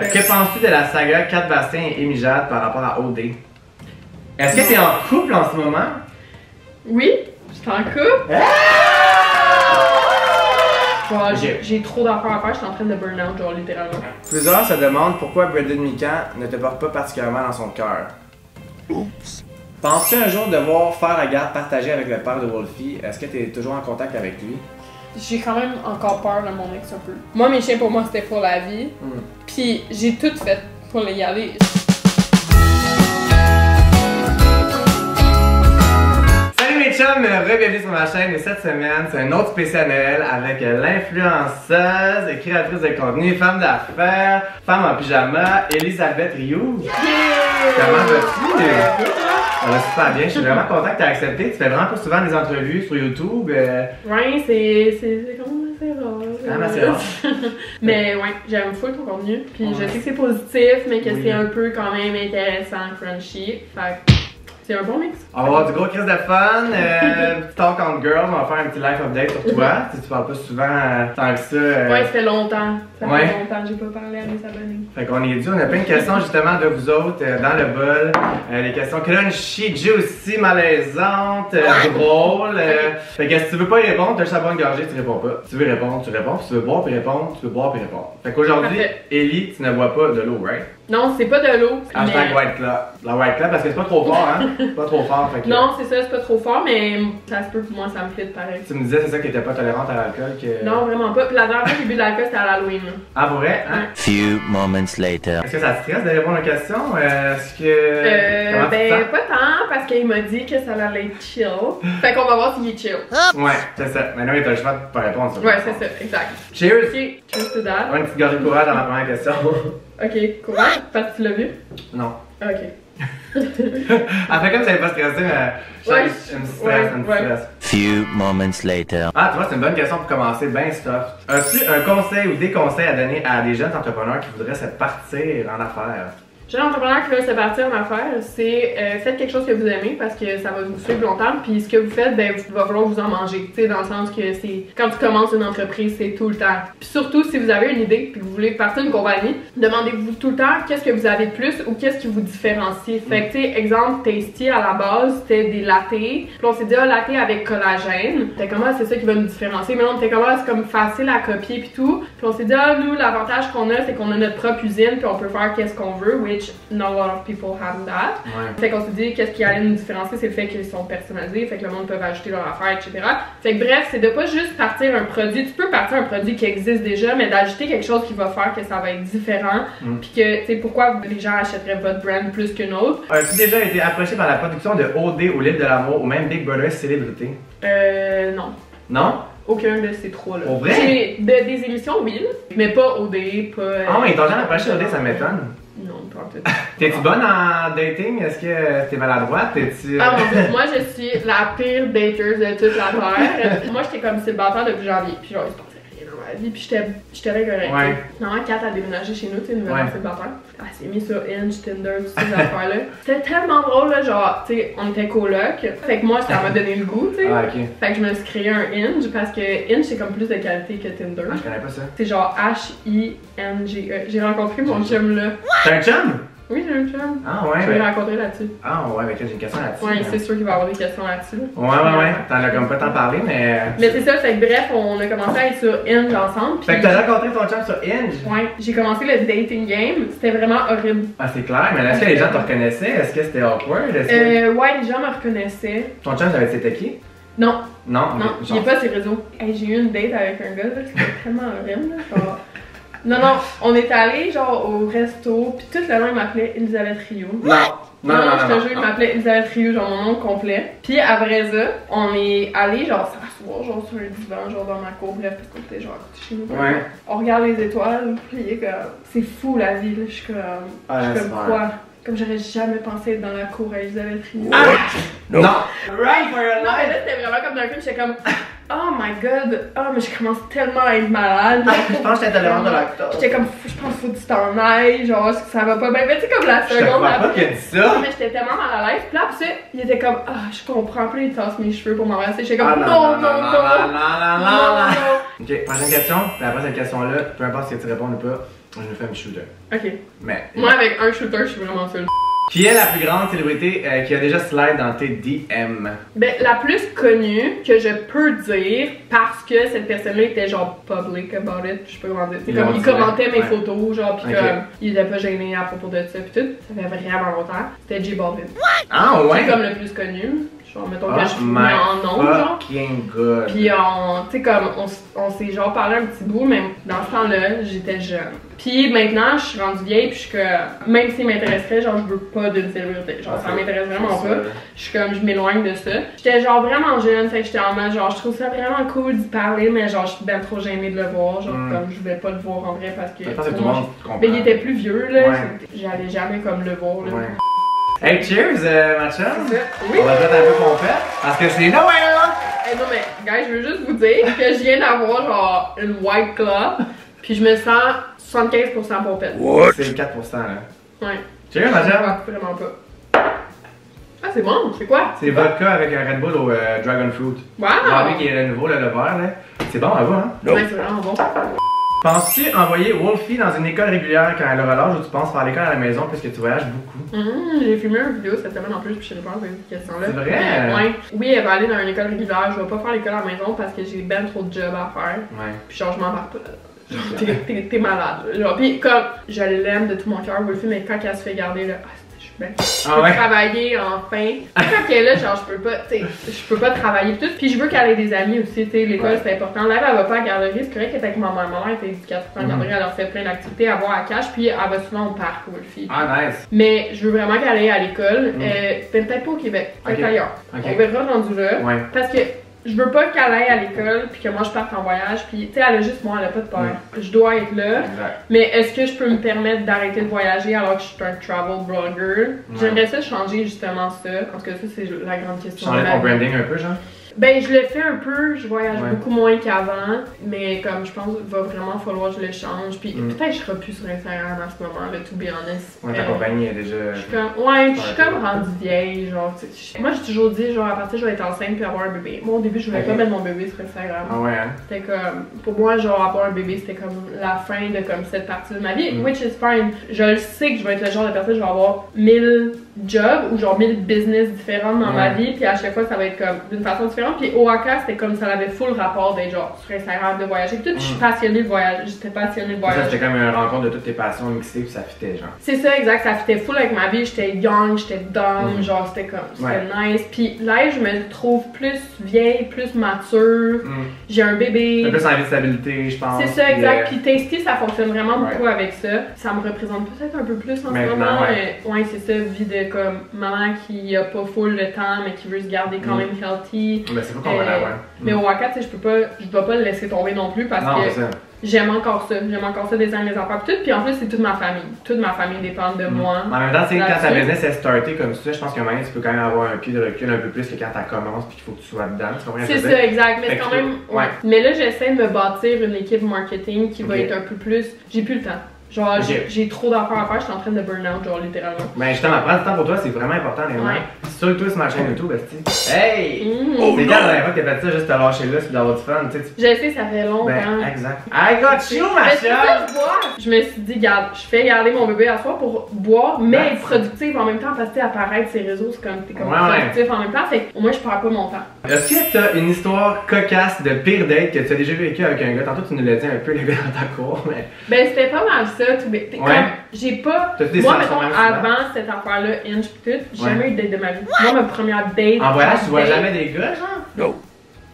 Que penses-tu de la saga Cath Bastien et Amy Jade par rapport à O.D.? Est-ce que t'es en couple en ce moment? Oui, je suis en couple. Ah! J'ai trop d'affaires à faire, je suis en train de burn out, genre littéralement. Plusieurs se demandent pourquoi Bradley Mikan ne te porte pas particulièrement dans son cœur. Oups. Penses-tu un jour devoir faire la garde partagée avec le père de Wolfie? Est-ce que t'es toujours en contact avec lui? J'ai quand même encore peur de mon ex un peu. Moi, mes chiens, pour moi, c'était pour la vie. Puis j'ai tout fait pour les garder. Salut mes chums, bienvenue sur ma chaîne. Cette semaine, c'est un autre spécial Noël avec l'influenceuse, créatrice de contenu, femme d'affaires, femme en pyjama, Elisabeth Rioux. Yeah! Comment vas-tu? Ça va super bien, je suis vraiment contente que tu aies accepté. Tu fais vraiment pas souvent des entrevues sur YouTube. Ouais, c'est comme assez rare. C'est quand même assez rare. Mais ouais, j'aime full ton contenu. Puis je sais que c'est positif, mais que c'est un peu quand même intéressant, crunchy. Fait que c'est un bon mix. On va avoir du gros crise de fun. Talk on girls, on va faire un petit life update sur toi. Tu parles pas souvent tant que ça. Ouais, ça fait longtemps. Ça fait longtemps que j'ai pas parlé à mes abonnés. Fait qu'on est dû, on a plein de questions justement de vous autres dans le bol. Les questions crunchy, juicy, malaisantes, drôles. Fait que si tu veux pas y répondre, t'as le chabon gorgé, tu réponds pas. Si tu veux répondre, tu réponds. Si tu veux boire puis répondre, tu peux boire puis répondre. Fait qu'aujourd'hui, Ellie, tu ne bois pas de l'eau, right? Non, c'est pas de l'eau. Hashtag mais... White Claw. La White Claw parce que c'est pas trop fort, hein? C'est pas trop fort, fait que... Non, c'est ça, c'est pas trop fort, mais ça se peut pour moi, ça me flippe pareil. Tu me disais, c'est ça, que t'étais pas tolérante à l'alcool? Que... Non, vraiment pas. Puis la dernière fois que j'ai bu de l'alcool, c'était à l'Halloween. Ah, pour vrai? Hein? Few moments later. Est-ce que ça te stresse de répondre aux questions? Est-ce que... Ben, pas tant, parce qu'il m'a dit que ça allait être chill. Fait qu'on va voir s'il est chill. Ouais, c'est ça. Maintenant, il t'a le choix de pas répondre, ça. Ouais, c'est ça, exact. Cheers! Okay. Cheers to that. On a une petite gorgée de courage dans la première question. Ok, courage, parce que tu l'as vu? Non. Ok. Après, comme ça n'est pas stressé, mais je me stresse, Few moments later. Ah, tu vois, c'est une bonne question pour commencer, ben soft. As-tu un conseil ou des conseils à donner à des jeunes entrepreneurs qui voudraient se partir en affaires? Jeunes entrepreneurs qui veulent se partir en affaires, c'est faites quelque chose que vous aimez parce que ça va vous suivre longtemps. Puis ce que vous faites, ben, va falloir vous en manger. Tu sais, dans le sens que c'est quand tu commences une entreprise, c'est tout le temps. Puis surtout, si vous avez une idée puis que vous voulez partir d'une compagnie, demandez-vous tout le temps qu'est-ce que vous avez de plus ou qu'est-ce qui vous différencie. Fait que, tu sais, exemple, Tasti à la base, c'était des latés. Puis on s'est dit, ah, laté avec collagène. T'es comme, ah, c'est ça qui va nous différencier. Mais non, t'es comme, ah, c'est comme facile à copier puis tout. Puis on s'est dit, ah, nous, l'avantage qu'on a, c'est qu'on a notre propre usine puis on peut faire qu'est-ce qu'on veut. Oui. Not a lot of people have that. Ouais. Fait qu'on se dit qu'est-ce qui allait nous différencier, c'est le fait qu'ils sont personnalisés, fait que le monde peut ajouter leur affaire, etc. Fait que bref, c'est de pas juste partir un produit. Tu peux partir un produit qui existe déjà, mais d'ajouter quelque chose qui va faire que ça va être différent. Puis que, tu sais, pourquoi les gens achèteraient votre brand plus qu'une autre. As-tu déjà été approché par la production de O.D. ou l'île de l'amour ou même Big Brother Célébrité? Non. Non? Aucun de ces trois-là. Au vrai? Des émissions, oui, mais pas O.D., pas... Ah oui, t'as jamais approché O.D., ça m'étonne. Non, pas en tout. T'es-tu bonne en dating? Est-ce que t'es maladroite? T'es-tu... Ah mon Dieu, moi je suis la pire dateuse de toute la terre. Moi j'étais comme célibataire depuis janvier, puis genre il se passait rien dans ma vie, puis j'étais bien correcte. Ouais. Normalement, Kat a déménagé chez nous, tu sais, une nouvelle célibataire. Elle s'est mise sur Hinge, Tinder, toutes ces affaires-là. C'était tellement drôle, là, genre, tu sais, on était coloc. Fait que moi, ça m'a donné le goût, tu sais. Ah, okay. Fait que je me suis créé un Hinge parce que Hinge, c'est comme plus de qualité que Tinder. Ah, je connais pas ça. C'est genre H-I-N-G-E. J'ai rencontré mon chum là. T'as un chum? Oui, j'ai un chum. Ah ouais? Je l'ai rencontré là-dessus. Ah ouais, mais j'ai une question là-dessus. Ouais, c'est sûr qu'il va y avoir des questions là-dessus. Ouais. T'en as comme pas tant parlé, mais. Mais c'est ça, fait que bref, on a commencé à être sur Hinge ensemble. Pis... Fait que t'as rencontré ton chum sur Hinge? Ouais, j'ai commencé le dating game, c'était vraiment horrible. Ah, c'est clair, mais est-ce que les gens te reconnaissaient? Est-ce que c'était awkward? Ouais, les gens me reconnaissaient. Ton chum, c'était qui? Non. Non, j'ai pas ses réseaux. Hey, j'ai eu une date avec un gars, là, c'était tellement horrible, là. Non, on est allé genre au resto, pis tout le long il m'appelait Elisabeth Rioux. Non, je te jure, il m'appelait Elisabeth Rioux, genre mon nom complet. Pis après ça, on est allé genre s'asseoir, genre sur le divan, genre dans ma cour, bref, parce qu'on était genre à côté chez nous. Ouais. On regarde les étoiles, pis comme. C'est fou la vie, là, je suis comme. Je suis comme quoi? Comme j'aurais jamais pensé être dans la cour à Elisabeth Rioux. Ah! Non! Right for your life! Non, mais là c'était vraiment comme dans le film, j'étais comme. Oh my god, oh mais je commence tellement à être malade. Ah, je pense que j'étais tellement dans l'acteur. J'étais comme, je pense qu'il faut que tu t'en ailles, genre ça va pas bien. Mais tu sais, comme la seconde après. Non, mais j'étais tellement mal à l'aise. Puis là, après ça, il était comme, ah, je comprends plus, il tasse mes cheveux pour m'embrasser. J'étais comme, non. Ok, prochaine question. Après cette question-là, peu importe si tu réponds ou pas, Une femme shooter. Ok. Mais. Moi, avec un shooter, je suis vraiment seule. Qui est la plus grande célébrité qui a déjà slide dans tes DM? Ben, la plus connue que je peux dire parce que cette personne-là était genre public about it, je sais pas comment dire. C'est comme il commentait mes photos, genre, pis comme il était pas gêné à propos de ça, pis tout. Ça fait vraiment longtemps. C'était J. Bobbin. Ah ouais? C'est comme le plus connu. Genre, mettons que je mets en nom, genre. Pis on, tu sais, comme on s'est genre parlé un petit bout, mais dans ce temps-là, j'étais jeune. Pis maintenant, je suis rendue vieille, pis je suis comme, même s'il m'intéresserait, genre, je veux pas d'une célébrité. Genre, ça m'intéresse vraiment pas. Je suis comme, je m'éloigne de ça. J'étais genre vraiment jeune, fait que j'étais en mode, genre, je trouve ça vraiment cool d'y parler, mais genre, je suis bien trop gênée de le voir. Genre, comme, je voulais pas le voir en vrai parce que. Mais il était plus vieux, là. J'allais jamais comme le voir, là. Hey, cheers, ma chum! Oui. On va peut-être un peu complet parce que c'est Noël! Hey, non, mais, guys, je veux juste vous dire que je viens d'avoir genre une White Claw, puis je me sens 75% pompette. C'est 4% là. Ouais. Cheers, ma chum! Vraiment pas. Ah, c'est bon, c'est quoi? C'est vodka avec un Red Bull au Dragon Fruit. Wow! J'ai envie qu'il est nouveau, là, le vert, là. C'est bon, elle va, hein? Ouais, c'est vraiment bon. Penses-tu envoyer Wolfie dans une école régulière quand elle aura l'âge ou tu penses faire l'école à la maison puisque tu voyages beaucoup? J'ai filmé une vidéo cette semaine en plus puis je réponds à cette question-là. C'est vrai? Ouais. Oui, elle va aller dans une école régulière. Je vais pas faire l'école à la maison parce que j'ai ben trop de jobs à faire. Ouais. Puis genre, je m'en parle pas. Genre, t'es malade. Genre, pis comme, je l'aime de tout mon cœur, Wolfie, mais quand elle se fait garder, là, je suis bien. Je peux travailler enfin. Quand elle est là, genre, je peux pas, tu sais, je peux pas travailler tout. Puis je veux qu'elle ait des amis aussi, tu sais, l'école c'est important. Là, elle va pas à la garderie, c'est correct qu'elle est avec maman. Maman elle était éducatrice en garderie, elle leur fait plein d'activités, elle va à cash, puis elle va souvent au parc ou le fille. Ah, nice. Mais je veux vraiment qu'elle aille à l'école. Peut-être pas au Québec, peut-être ailleurs. On verra rendu là. Parce que je veux pas qu'elle aille à l'école puis que moi je parte en voyage puis tu sais elle a juste moi elle a pas de peur. Je dois être là. Mais est-ce que je peux me permettre d'arrêter de voyager alors que je suis un travel blogger? J'aimerais ça changer justement ça. En tout cas ça c'est la grande question. Changer ton branding un peu genre? Ben je le fais un peu, je voyage beaucoup moins qu'avant, mais comme je pense qu'il va vraiment falloir que je le change. Puis peut-être je serai plus sur Instagram à ce moment-là, to be honest. Ouais, ta compagnie est déjà. Je suis comme, ouais, je suis comme rendue vieille, genre. Moi j'ai toujours dit, genre à partir je vais être enceinte puis avoir un bébé. Moi au début je voulais pas mettre mon bébé sur Instagram. Ah ouais. C'était comme, pour moi genre avoir un bébé c'était comme la fin de comme cette partie de ma vie, which is fine. Je le sais que je vais être le genre de personne, je vais avoir 1000 jobs ou genre 1000 business différents dans ma vie, puis à chaque fois ça va être comme d'une façon différente. Puis Hoaka, c'était comme ça, avait full rapport d'être genre sur Instagram, de voyager. Puis tout, je suis passionnée de voyage. J'étais passionnée de voyage. Ça, c'était comme une rencontre de toutes tes passions mixées, puis ça fitait, genre. C'est ça, exact. Ça fitait full avec ma vie. J'étais young, j'étais dumb, genre, c'était comme, c'était nice. Puis là, je me trouve plus vieille, plus mature. J'ai un bébé. T'as plus envie de stabilité, je pense. C'est ça, exact. Puis Tasti, ça fonctionne vraiment beaucoup avec ça. Ça me représente peut-être un peu plus en ce moment. Ouais, c'est ça, vie de comme maman qui a pas full le temps, mais qui veut se garder quand même healthy. Ben c'est pas qu'on va là, mais au Hoaka, tu sais, je dois pas le laisser tomber non plus parce que j'aime encore ça. J'aime encore ça, des amis, mes enfants, tout. Puis en plus, c'est toute ma famille. Toute ma famille dépend de moi. En même temps, tu sais, quand ta business est startée comme ça, je pense que maintenant, tu peux quand même avoir un pied de recul un peu plus que quand t'as commencé puis qu'il faut que tu sois dedans. C'est ça, exact. Mais quand même, mais là, j'essaie de me bâtir une équipe marketing qui va être un peu plus. J'ai plus le temps. Genre, j'ai trop d'affaires à faire, je suis en train de burn out, genre littéralement. Ben justement, prendre du temps pour toi, c'est vraiment important, les mains. Sur toi, sur ma chaîne YouTube, Basti. Hey! C'est bien la dernière fois que t'es fait ça, juste te lâcher là, c'est d'avoir du fun, tu sais. Je sais, ça fait longtemps. Ben, exact. I got you, ma chère! Je me suis dit, garde, je fais garder mon bébé à soir pour boire, mais être productive en même temps, parce que apparaître sur les réseaux, c'est comme, t'es comme productif en même temps, fait au moins, je perds pas mon temps. Est-ce que t'as une histoire cocasse de pire date que tu as déjà vécu avec un gars? Tantôt, tu nous l'as dit un peu, le gars dans ta cour, mais. Ben, c'était pas mal ça. J'ai pas. Moi, mettons, avant cette affaire-là, Hinge pis tout, j'ai jamais eu de date de ma vie. Moi, ma première date. En voyage, tu vois jamais des gars, genre? Non.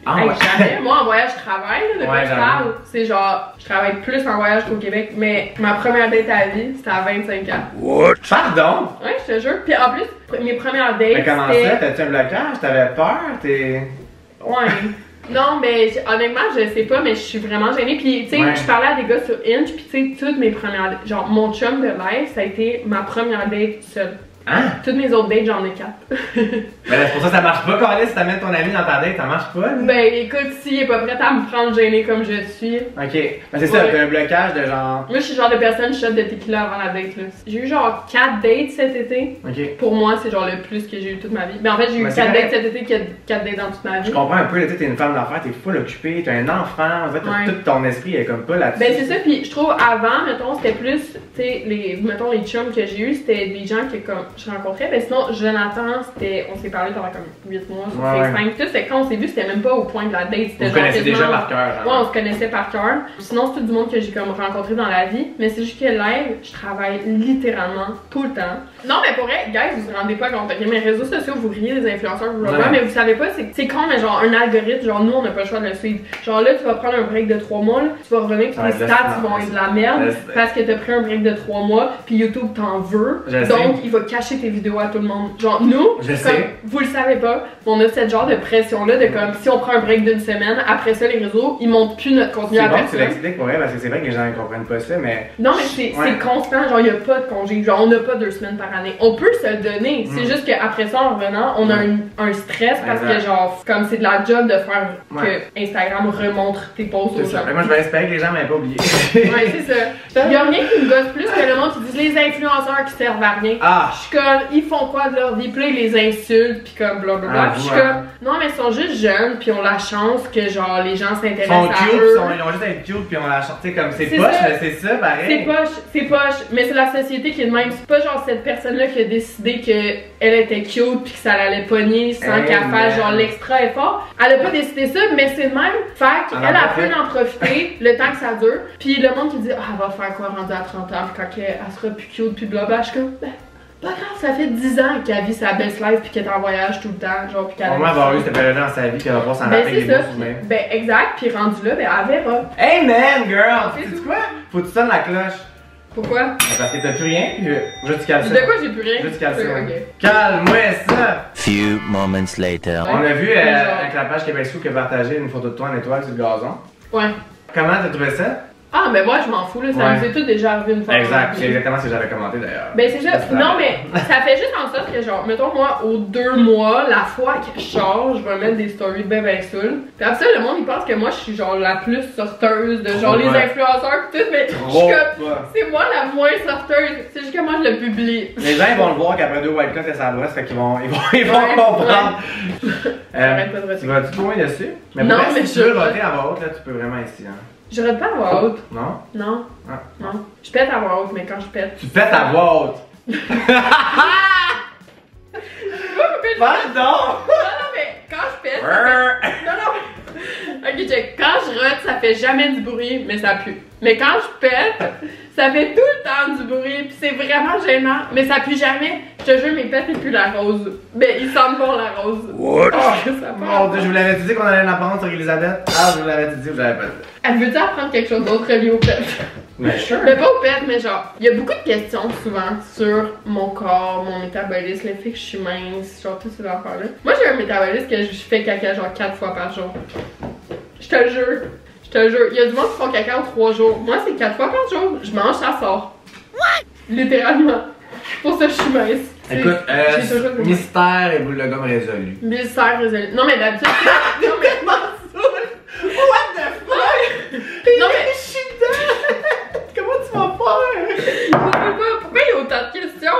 Jamais. Moi, en voyage, je travaille, là, de quoi je parle. C'est genre, je travaille plus en voyage qu'au Québec, mais ma première date à vie, c'était à 25 ans. What? Pardon? Ouais, je te jure. Pis en plus, mes premières dates. Mais comment ça? T'as-tu un blocage? T'avais peur? Non, mais honnêtement, je sais pas, mais je suis vraiment gênée. Puis, tu sais, je parlais à des gars sur Hinge, puis, tu sais, toutes mes premières. Genre, mon chum de live, ça a été ma première date seule. Hein? Toutes mes autres dates, j'en ai 4. Ben c'est pour ça que ça marche pas, Carlis, si t'amènes ton ami dans ta date, ça marche pas. Là. Ben écoute, s'il est pas prêt à me prendre gênée comme je suis. Ok, ben c'est ça, t'as un blocage de genre... Moi je suis le genre de personne, je shot de tequila avant la date là. J'ai eu genre 4 dates cet été. Ok. Pour moi, c'est genre le plus que j'ai eu toute ma vie. Ben en fait, j'ai eu 4 dates cet été, 4 dates dans toute ma vie. Je comprends un peu, tu t'es une femme d'affaires, t'es full occupée, t'as un enfant, en fait, ouais. Tout ton esprit est comme pas là-dessus. Ben c'est ça, pis je trouve avant, mettons, c'était plus, tu sais, les chums que j'ai eu, c'était des gens qui comme... Je rencontrais, mais sinon, Jonathan, on s'est parlé pendant comme 8 mois, sur ouais, 5, tout. C'est quand on s'est vu, c'était même pas au point de la date. On se connaissait déjà par cœur. Hein? Ouais, on se connaissait par cœur. Sinon, c'est tout du monde que j'ai comme rencontré dans la vie. Mais c'est juste que live, je travaille littéralement tout le temps. Non, mais pour vrai, guys, vous vous rendez pas compte. Mes réseaux sociaux, vous riez des influenceurs, vous ouais, mais vous savez pas, c'est con, mais genre un algorithme, genre nous, on n'a pas le choix de le suivre. Genre là, tu vas prendre un break de 3 mois, là, tu vas revenir, puis les stats vont être de la merde parce que t'as pris un break de 3 mois, puis YouTube t'en veut. Donc, il va cacher tes vidéos à tout le monde. Genre nous, comme, vous le savez pas, on a cette genre de pression là de comme si on prend un break d'une semaine, après ça les réseaux, ils montent plus notre contenu à personne. C'est bon que tu l'expliques pour vrai parce que c'est vrai que les gens ne comprennent pas ça, mais... Non mais c'est ouais, constant, genre il n'y a pas de congé, genre on n'a pas 2 semaines par année. On peut se le donner, c'est juste qu'après ça en revenant, on a un stress parce que genre, comme c'est de la job de faire que Instagram remontre tes posts aux gens. Moi je vais espérer que les gens m'aient pas oublié. Ouais c'est ça. Il n'y a rien qui me gosse plus que le monde qui dit les influenceurs qui servent à rien. Ah. Comme, ils font quoi de leur vie, puis ils les insultent, pis comme blablabla. Puis je suis comme, non, mais ils sont juste jeunes, puis ont la chance que genre les gens s'intéressent à eux. Ils ont juste à être cute, puis on la chance, comme c'est poche, mais c'est ça, pareil. C'est poche, mais c'est la société qui est de même. C'est pas genre cette personne-là qui a décidé qu'elle était cute, puis que ça l'allait pogner sans qu'elle fasse genre l'extra effort. Elle a pas décidé ça, mais c'est de même. Fait qu'elle a pu en profiter le temps que ça dure. Puis le monde qui dit, ah, elle va faire quoi rendu à 30 ans, quand elle sera plus cute, puis blablabla. Je suis comme, pas grave, ça fait 10 ans qu'elle vit sa best life pis qu'elle est en voyage tout le temps, genre pis qu'elle a avoir eu cette période dans sa vie qu'elle va pas s'en rappeler des choses. Ben exact, pis rendu là, ben elle verra. Hey man, girl! Tu sais quoi? Faut que tu sonnes la cloche. Pourquoi? Parce que t'as plus rien pis je te calme ça. De quoi j'ai plus rien? Je te calme ça. Calme-moi ça! Few moments later. On a vu avec la page Québec Sous que partager une photo de toi en étoile sur le gazon. Ouais. Comment t'as trouvé ça? Ah, mais moi je m'en fous, là, ça nous est tout déjà arrivé une fois. Exact, c'est exactement ce que j'avais commenté d'ailleurs. Ben c'est juste, non mais ça fait juste en sorte que genre, mettons moi, aux 2 mois, la fois que je sors, je vais mettre des stories ben saoules. Pis après ça, le monde il pense que moi je suis genre la plus sorteuse de genre les influenceurs pis tout, mais je suis comme, c'est moi la moins sorteuse, c'est juste que moi je le publie. Les gens ils vont le voir qu'après 2 white cuts et ça brosse, fait qu'ils vont comprendre. Tu vas-tu trop loin dessus? Mais bon, si tu veux voter à voix haute, là tu peux vraiment ici. Je rate pas à voix haute. Non? Non. Ah, non. Je pète à voix haute, mais quand je pète. Tu pètes à voix haute! Pardon! Non, non, mais quand je pète. Ça fait... Non, non! Ok, check. Quand je rote, ça fait jamais du bruit, mais ça pue. Mais quand je pète, ça fait tout le temps du bruit, pis c'est vraiment gênant, mais ça pue jamais. Je te jure, mes pètes, ils puent la rose. Mais ils sentent bon la rose. What? Oh, mon Dieu, je vous l'avais dit qu'on allait l'apprendre sur Elisabeth. Ah, je vous l'avais dit, vous l'avez pas dit. Elle veut-tu apprendre quelque chose d'autre lié aux pets? Mais sure. Mais pas aux pets, mais genre, il y a beaucoup de questions souvent sur mon corps, mon métabolisme, le fait que je suis mince, genre tout ces affaires-là. Moi j'ai un métabolisme que je fais caca genre 4 fois par jour. Je te jure, je te jure. Il y a du monde qui font caca en 3 jours. Moi c'est 4 fois par jour, je mange, ça sort. What? Littéralement. Pour ça je suis mince. Écoute, mystère et boule de gomme résolu. Mystère résolu. Non mais d'habitude. Non mais. What the fuck? Non mais je suis dedans! Comment tu vas faire? Pourquoi il y a autant de questions?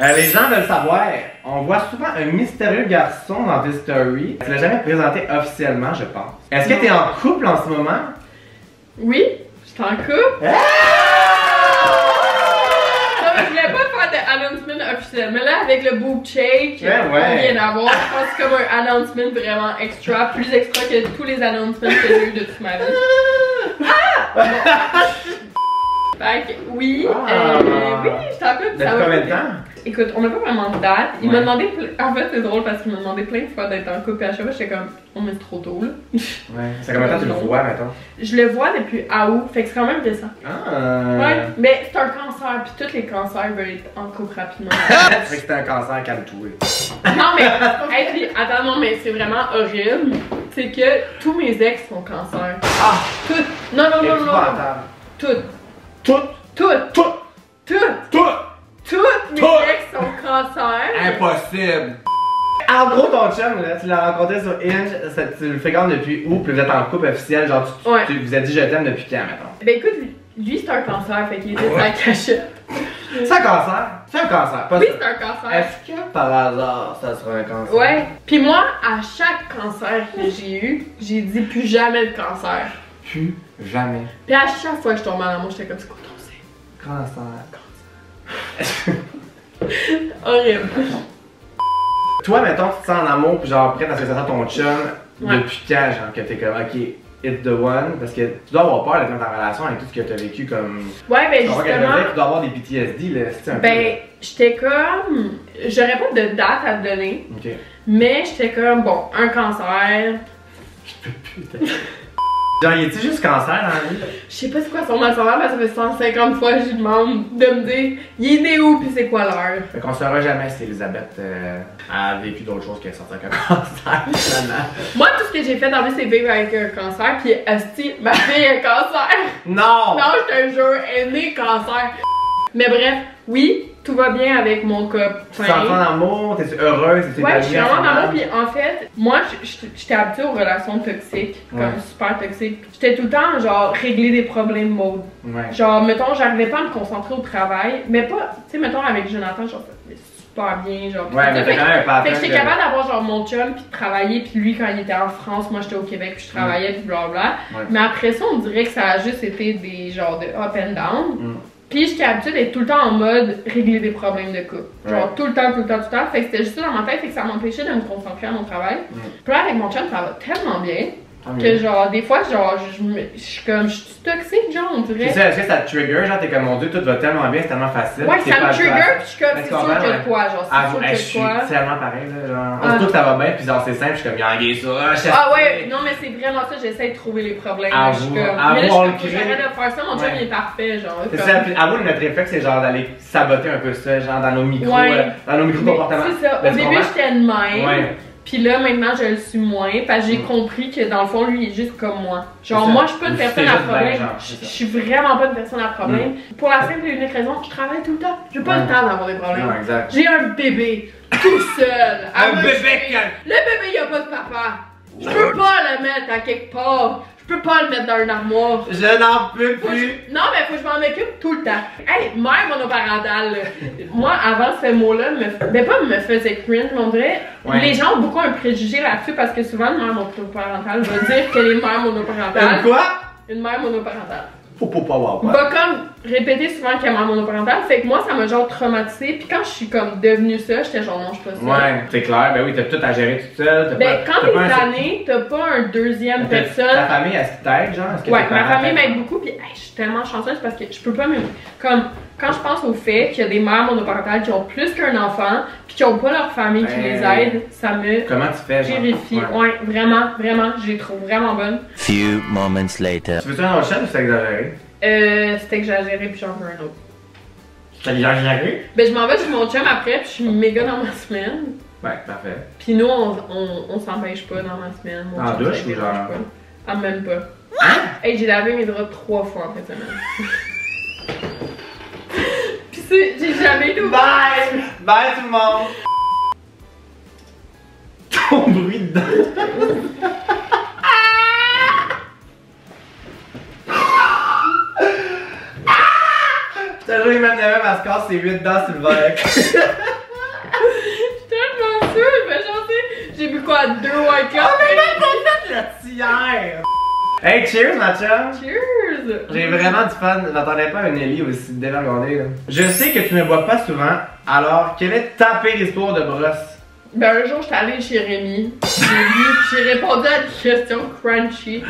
Les gens veulent savoir, on voit souvent un mystérieux garçon dans tes stories. Tu l'as jamais présenté officiellement, je pense. Est-ce que t'es en couple en ce moment? Oui, je suis en couple. Non mais je voulais pas faire de announcement officiel, mais là avec le boob shake on vient d'avoir, je pense que c'est comme un announcement vraiment extra, plus extra que tous les announcements que j'ai eu de toute ma vie. Ah! Fait que oui, oui, je t'en coupe. Depuis combien de temps? Écoute, on n'a pas vraiment de date. Il m'a demandé, en fait c'est drôle parce qu'il m'a demandé plein de fois d'être en couple et à chaque fois j'étais comme, on est trop tôt là. Ouais, c'est combien de temps tu le vois maintenant? Je le vois depuis août, fait que c'est quand même récent. Ah! Ouais, mais c'est un cancer puis tous les cancers veulent être en couple rapidement. Fait que c'est un cancer calme-toi. Non mais, hey, puis, attends, non mais c'est vraiment horrible, c'est que tous mes ex sont cancer. Ah! Toutes! Non, non, non, non! Toutes! Toutes! Toutes! Toutes! Toutes! Toutes! Toutes! Mes ex sont cancers. Menteur! Impossible! En gros, ton chum, là, tu l'as rencontré sur Hinge, ça, tu le fréquentes depuis où? Puis vous êtes en couple officiel, genre tu vous as dit je t'aime depuis quand, mettons? Ben écoute, lui c'est un cancer, fait qu'il était sur la cachette. C'est un cancer? C'est un cancer, pas ça? Oui, c'est un cancer. Est-ce que par hasard ça sera un cancer? Ouais. Puis moi, à chaque cancer que j'ai eu, j'ai dit plus jamais de cancer. Plus jamais. Puis à chaque fois que je tombais en amour, j'étais comme c'est quoi ton sein? Cancer. Cancer. Horrible. Toi, mettons, tu te sens en amour, puis genre prête à se faire ton chum depuis quand, genre que t'es comme ok, it's the one, parce que tu dois avoir peur d'être dans ta relation avec tout ce que t'as vécu comme. Ouais, ben justement. Tu dois avoir des PTSD, là, c'est un peu. Ben, j'étais comme. J'aurais pas de date à te donner, mais j'étais comme, bon, un cancer. Je peux plus. Genre, y a-t-il juste cancer dans la vie? Je sais pas c'est quoi son mal savoir, parce que ça fait 150 fois que je lui demande de me dire il est né où pis c'est quoi l'heure. Fait qu'on saura jamais si Elisabeth a vécu d'autres choses qu'elle sortait qu'un cancer, finalement. Moi, tout ce que j'ai fait dans vie, c'est vivre avec un cancer, pis asti, ma fille a un cancer. Non! Non, je te jure, elle est née cancer. Mais bref, oui, tout va bien avec mon copain. Tu t'entends en amour, t'es heureuse, t'es ouais, je suis vraiment en amour, puis en fait, moi, j'étais habituée aux relations toxiques, comme super toxiques. J'étais tout le temps, genre, régler des problèmes mode. Ouais. Genre, mettons, j'arrivais pas à me concentrer au travail, mais pas, tu sais, mettons, avec Jonathan, genre, ça super bien, genre. Ouais, mais fait que j'étais capable d'avoir, genre, mon chum, puis de travailler, puis lui, quand il était en France, moi, j'étais au Québec, puis je travaillais, puis blablabla. Ouais. Mais après ça, on dirait que ça a juste été des, genre, de up and down. Pis j'étais habituée d'être tout le temps en mode régler des problèmes de couple. Genre tout le temps. Fait que c'était juste ça dans ma tête, fait que ça m'empêchait de me concentrer à mon travail. Puis là avec mon chum, ça va tellement bien que genre des fois genre je suis comme je suis toxique genre on dirait. C'est ça, est-ce que ça te trigger? Genre t'es comme mon dieu tout va tellement bien, c'est tellement facile. Ouais, ça me trigger pis je suis comme c'est sûr que toi, genre c'est sûr que toi. C'est tellement pareil là, genre on se trouve que ça va bien pis genre c'est simple, je suis comme yangué ça. Ah ouais, non mais c'est vraiment ça, j'essaie de trouver les problèmes. Ah vous, j'arrête de faire ça, mon chum il est parfait genre. C'est ça, pis à vous notre réflexe c'est genre d'aller saboter un peu ça, genre dans nos micros comportements. C'est ça, au début j'étais de même. Pis là, maintenant, je le suis moins, parce que j'ai compris que dans le fond, lui, il est juste comme moi. Genre, moi, je suis pas une personne à problème. Je suis vraiment pas une personne à problème. Pour la simple et unique raison, je travaille tout le temps. J'ai pas le temps d'avoir des problèmes. J'ai un bébé, tout seul. Un bébé le bébé, il a pas de papa. Je peux pas le mettre à quelque part. Je peux pas le mettre dans une armoire. Je n'en peux plus. Non, mais faut que je m'en occupe tout le temps. Hey, mère monoparentale. Moi, avant ce mot-là, mais pas me faisait cringe, mais on dirait. Les gens ont beaucoup un préjugé là-dessus parce que souvent, une mère monoparentale va dire que les mères monoparentales. Une quoi? Une mère monoparentale. Faut pas avoir peur. Va comme répéter souvent qu'elle est mère monoparentale. Fait que moi, ça m'a genre traumatisée. Puis quand je suis comme devenue ça, j'étais genre non, je suis pas ça. Ouais, c'est clair. Ben oui, t'as tout à gérer toute seule. Ben quand t'es tannée, t'as pas un deuxième personne. Ta famille, elle se t'aide, genre? Est-ce que ouais, ma famille m'aide beaucoup. Puis hey, je suis tellement chanceuse parce que je peux pas me. Comme quand je pense au fait qu'il y a des mères monoparentales qui ont plus qu'un enfant, puis qui ont pas leur famille qui les aide, ça me. Comment tu fais, genre? Vérifie. Ouais, vraiment, vraiment, je les trouve vraiment bonnes. Few moments later. Tu veux-tu un enchaîne ou c'est exagéré? C'était exagéré puis j'en veux un autre. C'était exagéré? Ben je m'en vais chez mon chum après puis je suis méga dans ma semaine. Ouais, parfait. Puis nous on s'empêche pas dans ma semaine. Mon en douche ou genre? Ah même pas. Hein? Hey j'ai lavé mes draps 3 fois en fait semaine. Puis c'est, j'ai jamais été ouvert. Bye! Bye tout le monde! Ton bruit de dents! Il m'a même à ce corps, c'est 8 dents sur le verre. Je suis tellement sûre, mais j'en sais. J'ai bu quoi? 2 White Cup? Oh, mais même pas fait la tière! Hey, cheers, ma chum! Cheers! J'ai vraiment du fun. J'attendais pas une Ellie aussi dévergondée, là. Je sais que tu ne bois pas souvent, alors quelle est ta pire histoire de brosse? Ben, un jour, j'étais allée chez Rémi. J'ai vu, j'ai répondu à des questions crunchy.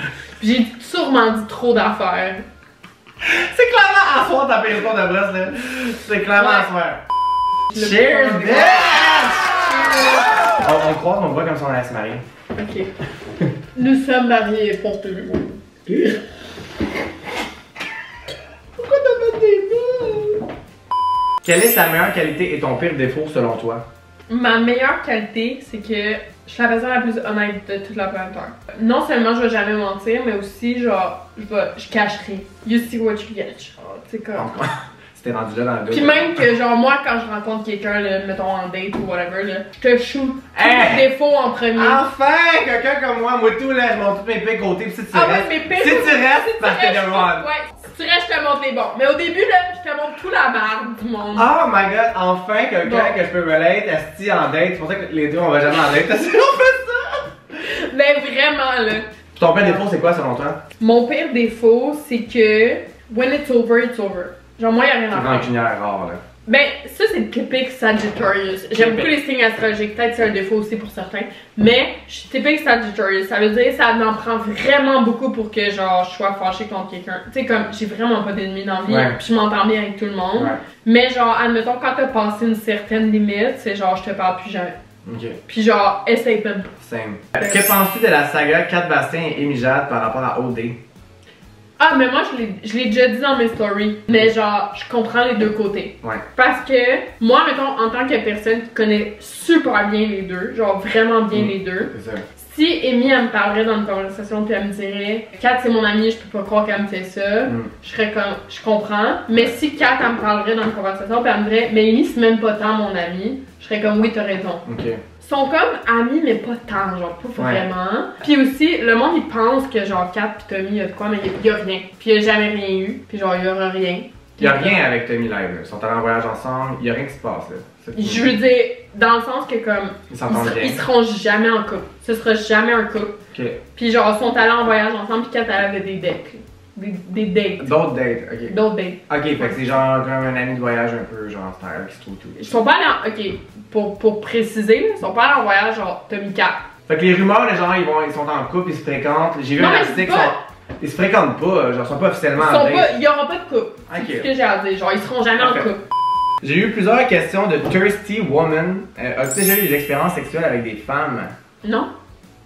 J'ai sûrement dit trop d'affaires. C'est clairement à soir ta pire histoire de brosse là. C'est clairement à soir. Cheers, bitch! On croise, on voit comme si on allait se marier. Ok. Nous sommes mariés pour tout le monde. Pourquoi t'as pas des billes? Quelle est ta meilleure qualité et ton pire défaut selon toi? Ma meilleure qualité, c'est que je suis la personne la plus honnête de toute la planète Terre. Non seulement je vais jamais mentir, mais aussi genre je cacherai. You see what you get. C'est comme. C'était rendu là dans le Puis même que, genre, moi, quand je rencontre quelqu'un, mettons en date ou whatever, là, je te shoot tous les défauts en premier. Enfin, quelqu'un comme moi, tout là, je montre tous mes pires côtés, pis si tu restes. Si tu restes, parce que t'es de moi. Ouais, si tu restes, je te montre les bons. Mais au début, là, je te montre tout la merde du monde. Oh my god, enfin, quelqu'un que je peux relate, Tasti en date. C'est pour ça que les deux, on va jamais en date. Tasti, on fait ça! Mais vraiment, là. Ton pire défaut, c'est quoi selon toi? Mon pire défaut, c'est que when it's over, it's over. Genre, moi, y'a rien à faire. C'est rare, là. Ben, ça, c'est le typique Sagittarius. J'aime beaucoup les signes astrologiques. Peut-être que c'est un défaut aussi pour certains. Mais, je suis typique Sagittarius. Ça veut dire que ça m'en prend vraiment beaucoup pour que, genre, je sois fâchée contre quelqu'un. Tu sais, comme, j'ai vraiment pas d'ennemis dans la vie. Puis je m'entends bien avec tout le monde. Ouais. Mais, genre, admettons, quand t'as passé une certaine limite, c'est genre, je te parle plus jamais. Okay. Puis genre, essaye même pas. Que penses-tu de la saga Cath Bastien et Mijade par rapport à O.D.? Ah, mais moi, je l'ai déjà dit dans mes stories, mais genre, je comprends les deux côtés. Ouais. Parce que moi, mettons, en tant que personne qui connaît super bien les deux, genre vraiment bien les deux, si Amy, elle me parlerait dans une conversation puis elle me dirait « Kat, c'est mon amie, je peux pas croire qu'elle me fait ça », je serais comme « je comprends ». Mais si Kat, elle me parlerait dans une conversation puis elle me dirait « mais Amy, c'est même pas tant mon amie », je serais comme « oui, t'as raison ». Sont comme amis, mais pas tant, genre, pas vraiment. Puis aussi, le monde, il pense que genre Kat pis Tommy, y'a de quoi, mais y'a rien. Pis y'a jamais rien eu, pis genre y'aura rien. Y'a rien avec Tommy live, ils sont allés en voyage ensemble, y'a rien qui se passe, là. Je veux dire, dans le sens que comme, ils seront jamais en couple. Ce sera jamais un couple. Okay. Pis genre, ils sont allés en voyage ensemble, pis Kat, elle avait des dates. D'autres dates, ok. D'autres dates. Ok, fait que c'est genre comme un ami de voyage un peu, genre style qui se trouve tout. Ils sont pas allés en... Ok, pour préciser, ils sont pas allés en voyage genre Tommy Kat. Fait que les rumeurs, les gens, ils sont en couple, ils se fréquentent. J'ai vu un article, ils se fréquentent pas, genre ils sont pas officiellement en couple. Il y aura pas de couple, c'est ce que j'ai à dire, genre ils seront jamais en couple. J'ai eu plusieurs questions de Thirsty Woman. As-tu déjà eu des expériences sexuelles avec des femmes? Non.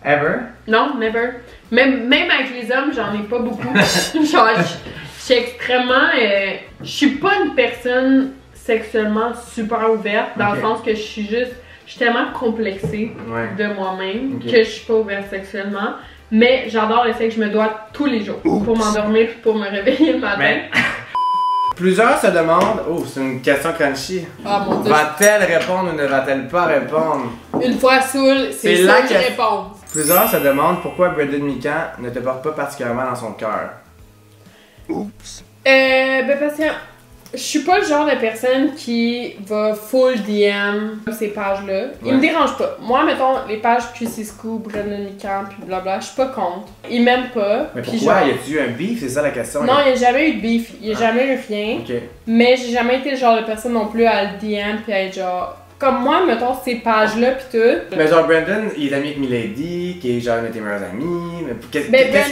Ever? Non, never. Même avec les hommes, j'en ai pas beaucoup. Genre, je suis extrêmement... je suis pas une personne sexuellement super ouverte, dans le sens que je suis juste... Je suis tellement complexée de moi-même que je suis pas ouverte sexuellement. Mais j'adore le sexe, je me dois tous les jours pour m'endormir et pour me réveiller le matin. Mais... Plusieurs se demandent... Oh, c'est une question crunchy. Ah, mon Dieu. Va-t-elle répondre ou ne va-t-elle pas répondre? Une fois saoule, c'est ça qui répond. Plusieurs se demandent pourquoi Bradley Mikan ne te porte pas particulièrement dans son cœur. Oups. Ben parce que je suis pas le genre de personne qui va full DM ces pages-là. Il me dérange pas. Moi, mettons, les pages QC Scoop, Bradley Mikan, puis blabla, je suis pas contre. Il m'aime pas. Mais pourquoi? Genre... Y a-tu eu un beef? C'est ça la question? Non, il y a jamais eu de beef. Il y a jamais eu rien. Mais j'ai jamais été le genre de personne non plus à le DM puis à être genre... Comme moi, mettons, ces pages-là pis tout. Mais genre, Brandon, il est ami avec milaydie, qui est genre une de tes meilleures amies. Mais qu'est-ce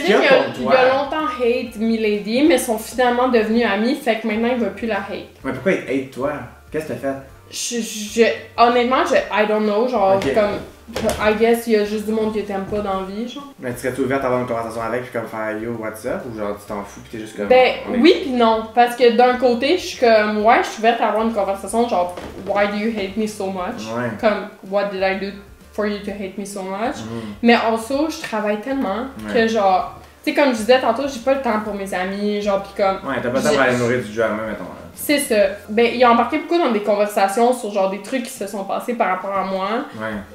qu'il y a pour toi? Il a longtemps hate milaydie, mais sont finalement devenus amis, fait que maintenant, il va plus la hate. Mais pourquoi il hate toi? Qu'est-ce que t'as fait? Honnêtement, I don't know, genre, comme... I guess il y a juste du monde que t'aimes pas dans la vie, genre. Mais tu serais-tu ouverte à avoir une conversation avec, puis comme faire yo, what's up, ou genre tu t'en fous, puis t'es juste comme. Ben oui, puis non. Parce que d'un côté, je suis comme, ouais, je suis ouverte à avoir une conversation, genre, why do you hate me so much? Comme, what did I do for you to hate me so much? Mais also, je travaille tellement que genre, tu sais, comme je disais tantôt, j'ai pas le temps pour mes amis, genre, pis comme. Ouais, t'as pas le temps pour aller nourrir du drama, mettons. C'est ça. Ben, il a embarqué beaucoup dans des conversations sur genre des trucs qui se sont passés par rapport à moi,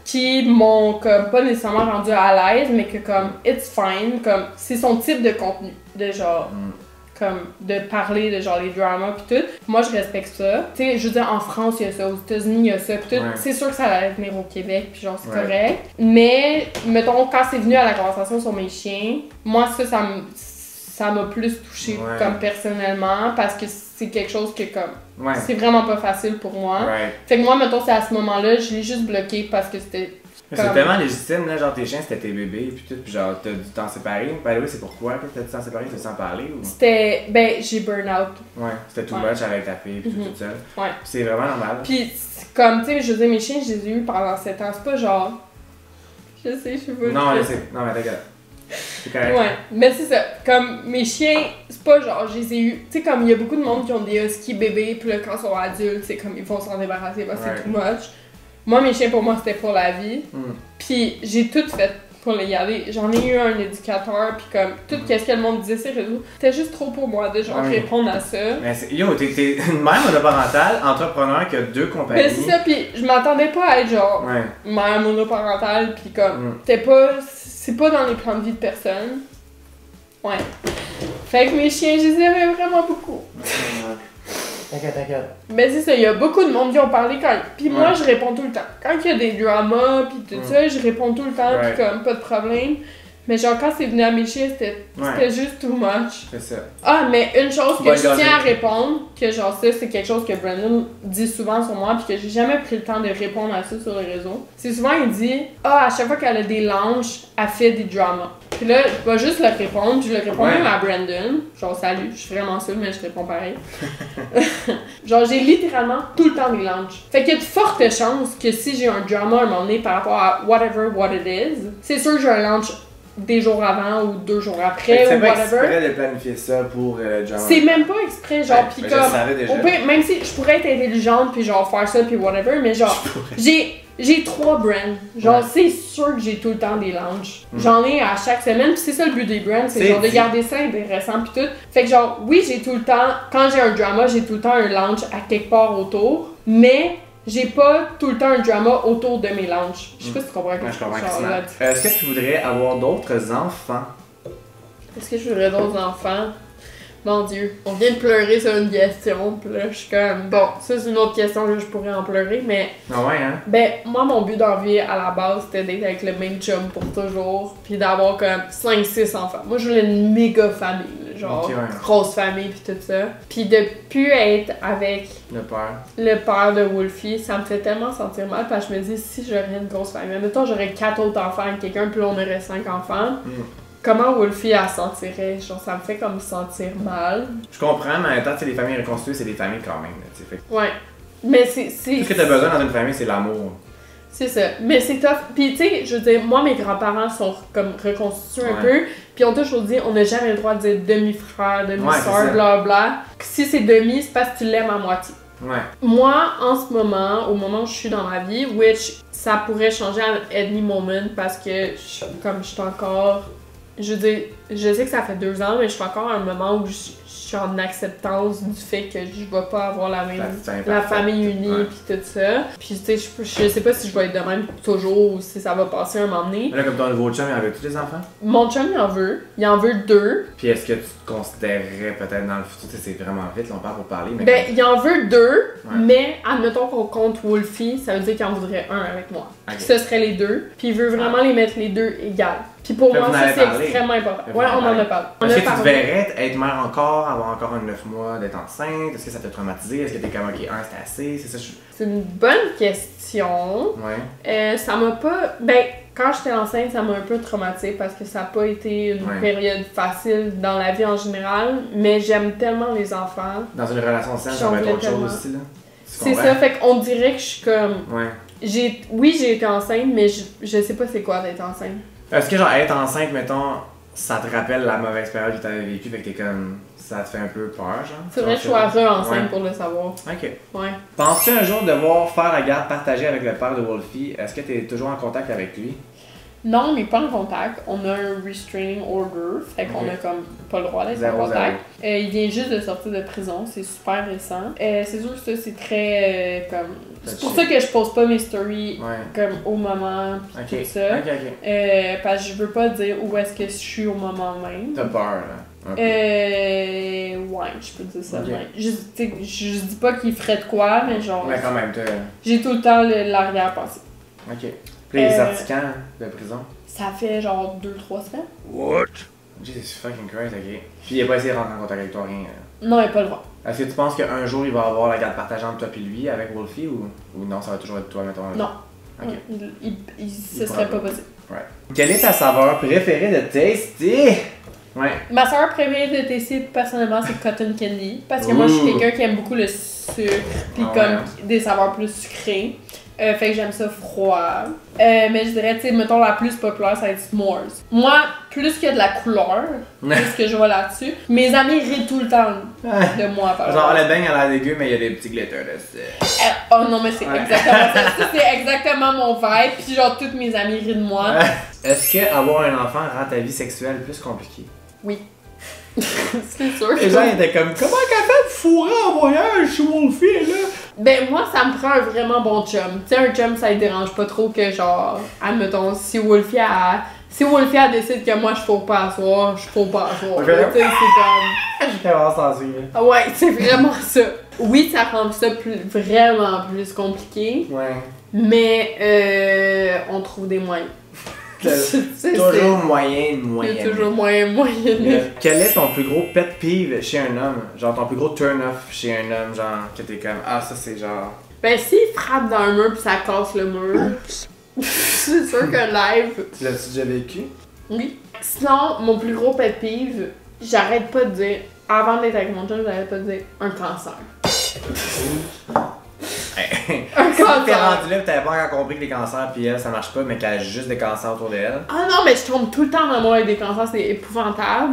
qui m'ont comme pas nécessairement rendu à l'aise, mais que comme it's fine, comme c'est son type de contenu, de genre comme de parler de genre les dramas pis tout. Moi je respecte ça. Tu sais, je veux dire en France il y a ça, aux États-Unis il y a ça pis tout. C'est sûr que ça allait venir au Québec pis genre c'est correct. Mais mettons quand c'est venu à la conversation sur mes chiens, moi ça m'a plus touchée comme personnellement parce que c'est quelque chose que comme c'est vraiment pas facile pour moi. Fait que moi mettons c'est à ce moment-là, je l'ai juste bloqué parce que c'était comme... C'est tellement légitime là, genre tes chiens c'était tes bébés puis tout, puis genre t'as dû t'en séparer. Bah oui, c'est pourquoi que t'as dû t'en séparer, t'as sans parler ou... C'était ben j'ai burn out. C'était too much avec ta fille puis tout ça. C'est vraiment normal. Puis comme tu sais, je disais mes chiens, je les ai eu pendant 7 ans, c'est pas genre je sais, je suis pas. Non, je sais. Non, mais t'inquiète. Mais c'est ça, comme mes chiens, c'est pas genre, je les ai eu, tu sais comme il y a beaucoup de monde qui ont des huskies bébés pis là quand ils sont adultes, c'est comme ils vont s'en débarrasser parce que c'est too much. Moi mes chiens pour moi c'était pour la vie, pis j'ai tout fait pour y aller. J'en ai eu un éducateur, puis comme tout ce que le monde disait, c'est réseau. C'était juste trop pour moi de genre répondre à ça. Mais yo, t'es une mère monoparentale, entrepreneur qui a deux compagnies. Mais c'est ça, puis je m'attendais pas à être genre mère monoparentale, puis comme c'est pas dans les plans de vie de personne. Ouais. Fait que mes chiens, je les aimais vraiment beaucoup. T'inquiète, t'inquiète. Mais c'est ça, il y a beaucoup de monde qui ont parlé quand. Puis moi, je réponds tout le temps. Quand il y a des dramas, puis tout ça, je réponds tout le temps, puis comme pas de problème. Mais genre, quand c'est venu à mes chiens, c'était juste too much. C'est ça. Ah, mais une chose que je tiens à répondre, que genre ça, c'est quelque chose que Brandon dit souvent sur moi, puis que j'ai jamais pris le temps de répondre à ça sur le réseau. C'est souvent, il dit à chaque fois qu'elle a des lunchs, elle fait des dramas. Puis là, je vais juste le répondre, je le réponds même à Brandon. Genre, salut, je suis vraiment seule, mais je réponds pareil. Genre, j'ai littéralement tout le temps des lunchs. Fait qu'il y a de fortes chances que si j'ai un drama à un moment donné par rapport à whatever what it is, c'est sûr que j'ai un lunch des jours avant ou deux jours après ou whatever. C'est pas exprès de planifier ça pour genre... C'est même pas exprès, genre, pis comme... On peut, même si je pourrais être intelligente pis genre faire ça pis whatever, mais genre, j'ai trois brands. Genre, c'est sûr que j'ai tout le temps des lunchs. J'en ai à chaque semaine, pis c'est ça le but des brands, c'est genre de garder ça intéressant pis tout. Fait que genre, oui, j'ai tout le temps, quand j'ai un drama, j'ai tout le temps un lunch à quelque part autour, mais... J'ai pas tout le temps un drama autour de mes lunchs. Je sais pas si tu comprends quelque chose. Est-ce que tu voudrais avoir d'autres enfants? Est-ce que je voudrais d'autres enfants? Mon Dieu. On vient de pleurer sur une question, pis là, je suis comme... Bon, ça, c'est une autre question que je pourrais en pleurer, mais... Ah ouais, hein? Ben, moi, mon but d'envie, à la base, c'était d'être avec le même chum pour toujours, pis d'avoir comme 5-6 enfants. Moi, je voulais une méga famille. Genre, grosse famille pis tout ça. Pis de plus être avec le père de Wolfie, ça me fait tellement sentir mal parce que je me dis si j'aurais une grosse famille, mettons j'aurais 4 autres enfants avec quelqu'un puis là on aurait 5 enfants, comment Wolfie elle sentirait? Genre ça me fait comme sentir mal. Je comprends, mais en même temps les familles reconstruites c'est des familles quand même. Fait... Ouais, mais c'est... Tout ce que t'as besoin dans une famille c'est l'amour. C'est ça, mais c'est tough. Puis tu sais, je veux dire, moi mes grands-parents sont comme reconstitués un peu. Puis on t'a toujours dit, on n'a jamais le droit de dire demi-frère, demi-soeur, blablabla. Si c'est demi, c'est parce que tu l'aimes à moitié. Ouais. Moi, en ce moment, au moment où je suis dans ma vie, which ça pourrait changer à any moment parce que comme je suis encore... Je veux dire, je sais que ça fait 2 ans, mais je suis encore à un moment où je suis en acceptance du fait que je vais pas avoir la famille unie pis tout ça. Puis tu sais, je sais pas si je vais être de même toujours ou si ça va passer un moment donné. Là, comme ton nouveau chum, il en veut tous les enfants? Mon chum, il en veut. Il en veut 2. Puis est-ce que tu te considérerais peut-être dans le futur, c'est vraiment vite, on parle pour parler, mais... Ben, il en veut 2, mais admettons qu'on compte Wolfie, ça veut dire qu'il en voudrait un avec moi. Okay. Ce serait les 2. Puis il veut vraiment les mettre les 2 égales. Puis pour moi, ça, c'est extrêmement important. Ouais, on en a parlé. Est-ce que tu te verrais être mère encore, avoir encore un 9 mois d'être enceinte? Est-ce que ça t'a traumatisé? Est-ce que t'es comme, ok, c'était assez? C'est ça, c'est une bonne question. Ouais. Ça m'a pas... Ben, quand j'étais enceinte, ça m'a un peu traumatisée parce que ça n'a pas été une période facile dans la vie en général. Mais j'aime tellement les enfants. Dans une relation saine, ça va être autre chose aussi, là. C'est ça, fait qu'on dirait que je suis comme... Ouais. Oui, j'ai été enceinte, mais je sais pas c'est quoi d'être enceinte. Est-ce que genre être enceinte, mettons, ça te rappelle la mauvaise période que t'avais vécue, fait que t'es comme... Ça te fait un peu peur, genre? C'est vrai que je suis re-enceinte pour le savoir. Ok. Ouais. Penses-tu un jour devoir faire la garde partagée avec le père de Wolfie? Est-ce que t'es toujours en contact avec lui? Non, mais pas en contact. On a un restraining order, fait qu'on a comme pas le droit d'être en contact. Il vient juste de sortir de prison, c'est super récent. C'est sûr que ça, c'est très comme... C'est pour ça que je pose pas mes stories comme au moment pis tout ça. Parce que je veux pas dire où est-ce que je suis au moment même. T'as peur, là? Ouais, je peux dire ça. Okay. Je dis pas qu'il ferait de quoi, mais genre... Mais quand même, j'ai tout le temps l'arrière-pensée. Ok. Puis les articans de prison? Ça fait genre 2-3 semaines. What? Jesus fucking Christ, ok. Puis il a pas essayé de rentrer en contact avec toi, rien. Non, il a pas le droit. Est-ce que tu penses qu'un jour il va avoir la garde partagée entre toi et lui avec Wolfie ou non, ça va toujours être toi, mettons? Non. Ok. Ce serait pas possible. Ouais. Quelle est ta saveur préférée de Tasti? Ouais. Ma saveur préférée de Tasti, personnellement, c'est Cotton Candy. Parce que moi, je suis quelqu'un qui aime beaucoup le sucre, puis des saveurs plus sucrées. Fait que j'aime ça froid. Mais je dirais, tu sais, mettons la plus populaire, ça va être S'mores. Moi, plus qu'il y a de la couleur, plus que je vois là-dessus, mes amis rient tout le temps de moi. Genre, le beigne a l'air dégueu, mais il y a des petits glitters dessus. Oh non, mais c'est exactement ça. C'est exactement mon vibe. Puis genre, toutes mes amies rient de moi. Est-ce qu'avoir un enfant rend ta vie sexuelle plus compliquée? Oui. C'est sûr. Les gens étaient comme, comment qu'elle fait de fourrer en voyage chez Wolfie, là? Ben, moi, ça me prend un vraiment bon chum. Tu sais, un chum, ça ne dérange pas trop que, genre, admettons, si Wolfie a. Si Wolfie décide que moi je faut pas asseoir, je faut pas asseoir. Okay. Tu sais, c'est comme. J'ai sensible. Ouais, c'est vraiment ça. Oui, ça rend ça vraiment plus compliqué. Ouais. Mais on trouve des moyens. Toujours moyen de moyen. Toujours moyen de moyen. Quel est ton plus gros pet peeve chez un homme? Genre ton plus gros turn-off chez un homme, genre que t'es comme ah ça c'est genre. Ben s'il frappe dans un mur pis ça casse le mur. C'est sûr qu'un live. L'as-tu déjà vécu? Oui. Sinon, mon plus gros pet peeve, j'arrête pas de dire, avant d'être avec mon chum, j'arrête pas de dire un cancer. Un cancer. T'es rendu là, t'avais pas encore compris que les cancers, puis elle, ça marche pas, mais qu'elle a juste des cancers autour d'elle. Ah non, mais je tombe tout le temps dans moi avec des cancers, c'est épouvantable.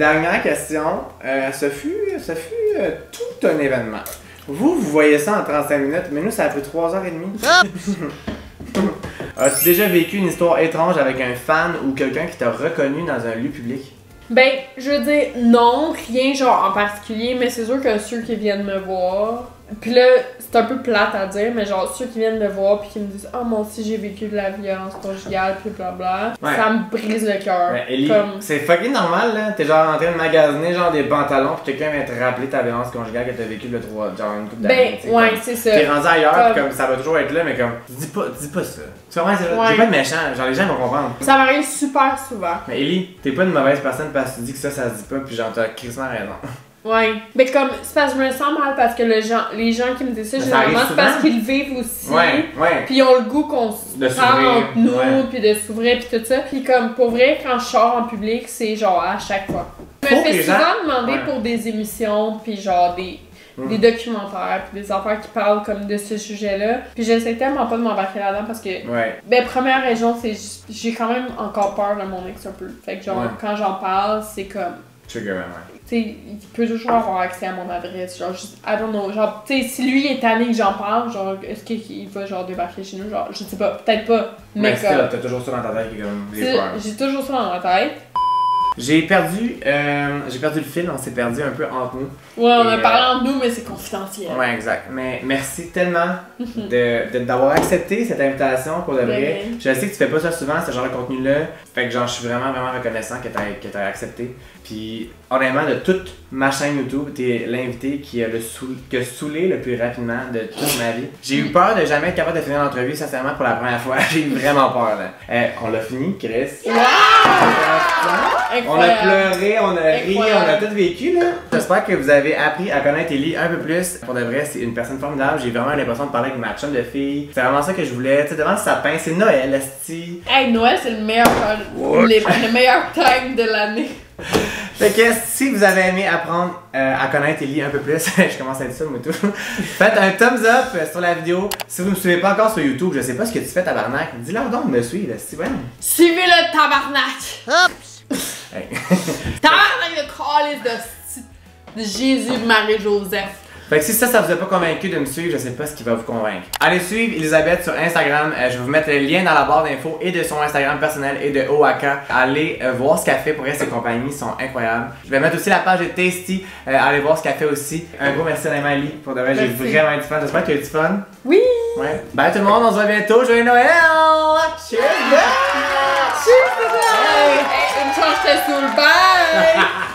Dernière question, ce fut tout un événement. Vous voyez ça en 35 minutes, mais nous, ça a pris 3h30. As-tu déjà vécu une histoire étrange avec un fan ou quelqu'un qui t'a reconnu dans un lieu public? Ben, je veux dire, non, rien genre en particulier, mais c'est sûr que ceux qui viennent me voir, pis là, c'est un peu plate à dire, mais genre ceux qui viennent me voir pis qui me disent « Oh mon si j'ai vécu de la violence conjugale pis blablabla ouais. », ça me brise le cœur. Ben, comme... c'est fucking normal là, t'es genre en train de magasiner genre des pantalons pis quelqu'un vient te rappeler ta violence conjugale que t'as vécu le 3, genre une couple d'années. Ben ouais, c'est ça. T'es rendu ailleurs pis comme ça va toujours être là, mais comme dis pas ça. Tu comprends, c'est ouais. Pas de méchant, genre les gens vont comprendre. Ça m'arrive super souvent. Mais Ellie, t'es pas une mauvaise personne parce que tu dis que ça se dit pas pis genre t'as crissement raison. Ouais, mais comme, c'est parce que je me sens mal parce que les gens qui me disent ça, généralement, c'est parce qu'ils vivent aussi. Ouais, ouais. Pis ils ont le goût qu'on se parle entre nous, ouais. Pis de s'ouvrir, pis tout ça. Pis comme, pour vrai, quand je sors en public, c'est genre à chaque fois. Je me fais souvent demander ouais. Pour des émissions, pis genre des documentaires, pis des affaires qui parlent comme de ce sujet-là. Pis j'essaie tellement pas de m'embarquer là-dedans parce que, ouais. Ben, première raison, c'est j'ai quand même encore peur de mon ex un peu. Fait que genre, ouais. Quand j'en parle, c'est comme. Trigger, ouais. T'sais, il peut toujours avoir accès à mon adresse, genre, je, I don't know, genre, tu sais, si lui est tanné que j'en parle, genre, est-ce qu'il va, genre, débarquer chez nous, genre, je sais pas, peut-être pas, mais comme... t'as toujours ça dans ta tête, comme, les peurs. J'ai toujours ça dans ma tête. J'ai perdu le fil, on s'est perdu un peu entre nous. Ouais, on a parlé entre nous, mais c'est confidentiel. Ouais, exact. Mais merci tellement d'avoir accepté cette invitation pour de vrai. Je sais que tu fais pas ça souvent, ce genre de contenu-là. Fait que genre, je suis vraiment reconnaissant que t'aies accepté. Puis, honnêtement, de toute ma chaîne YouTube, t'es l'invité qui a saoulé le plus rapidement de toute ma vie. J'ai eu peur de jamais être capable de finir l'entrevue, sincèrement, pour la première fois. J'ai vraiment peur, là. On l'a fini, Chris. Yeah! On a pleuré, on a ri, on a tout vécu, là. J'espère que vous avez appris à connaître Ellie un peu plus. Pour de vrai, c'est une personne formidable. J'ai vraiment l'impression de parler avec ma chum de fille. C'est vraiment ça que je voulais. Tu sais, devant le sapin, c'est Noël, esti. Hey, Noël, c'est le meilleur time de l'année. Fait que si vous avez aimé apprendre à connaître Ellie un peu plus, je commence à être seul, moi tout. Faites un thumbs up sur la vidéo. Si vous ne me suivez pas encore sur YouTube, je sais pas ce que tu fais tabarnak. Dis-leur donc de me suivre, c'est bien. Suivez-le tabarnak! Hop! Hey. Tabarnak de calice de Jésus, Marie, Joseph. Fait que si ça vous a pas convaincu de me suivre, je sais pas ce qui va vous convaincre. Allez suivre Elisabeth sur Instagram, je vais vous mettre le lien dans la barre d'infos et de son Instagram personnel et de Hoaka. Allez voir ce qu'elle fait, pour elle ses compagnies sont incroyables. Je vais mettre aussi la page de Tasti, allez voir ce qu'elle fait aussi. Un gros merci à Ellie pour de vrai, j'ai vraiment du fun, j'espère que tu as du fun. Oui! Ouais. Bye tout le monde, on se voit bientôt, joyeux Noël! Cheers! Cheers! Hey, une chance de sous le bain!